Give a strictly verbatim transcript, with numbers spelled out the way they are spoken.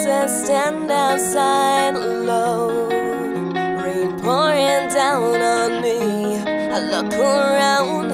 as I stand outside alone, rain pouring down on me. I look around